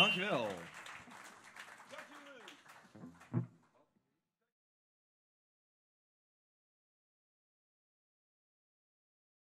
Dankjewel.